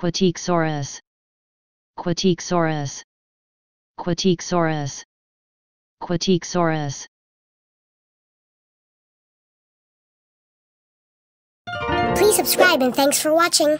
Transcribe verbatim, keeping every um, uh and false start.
Quatiquesaurus, Quatiquesaurus, Quatiquesaurus, Quatiquesaurus. Please subscribe and thanks for watching.